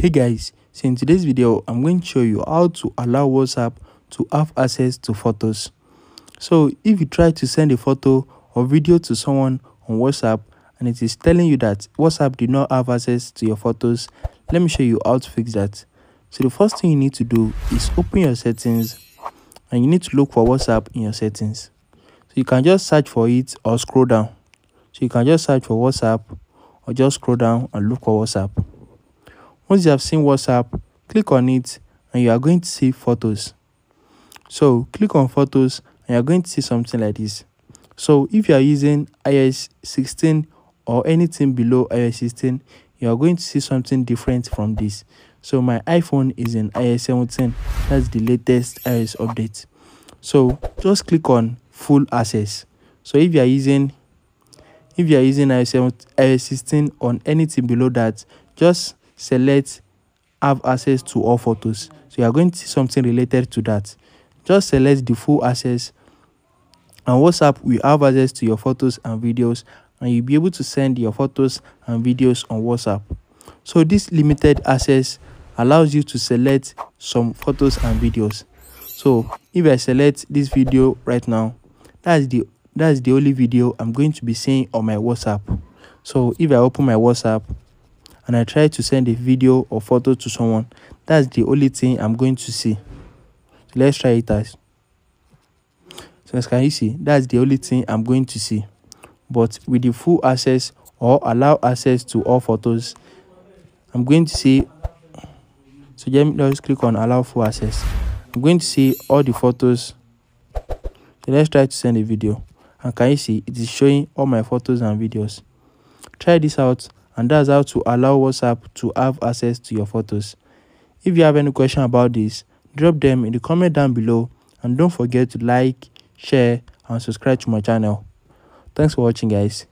Hey guys, so in today's video I'm going to show you how to allow WhatsApp to have access to photos. So if you try to send a photo or video to someone on WhatsApp and it is telling you that WhatsApp did not have access to your photos, let me show you how to fix that. So the first thing you need to do is open your settings, and you need to look for WhatsApp in your settings. So you can just search for it or scroll down. So you can just search for WhatsApp or just scroll down and look for WhatsApp. Once you have seen WhatsApp, click on it and you are going to see photos. So click on photos and you are going to see something like this. So if you are using iOS 16 or anything below iOS 16, you are going to see something different from this. So my iPhone is in iOS 17. That's the latest iOS update. So just click on full access. So if you are using iOS 16 on anything below that, just select have access to all photos. So you are going to see something related to that. Just select the full access and WhatsApp will have access to your photos and videos, and you'll be able to send your photos and videos on WhatsApp. So this limited access allows you to select some photos and videos. So if I select this video right now, that's the only video I'm going to be seeing on my WhatsApp. So if I open my WhatsApp and I try to send a video or photo to someone, that's the only thing I'm going to see. So let's try it out. So as can you see, that's the only thing I'm going to see. But with the full access or allow access to all photos, I'm going to see. So just click on allow full access. I'm going to see all the photos. So let's try to send a video, and can you see it is showing all my photos and videos. Try this out. And that's how to allow WhatsApp to have access to your photos. If you have any question about this, drop them in the comment down below, and don't forget to like, share and subscribe to my channel. Thanks for watching guys.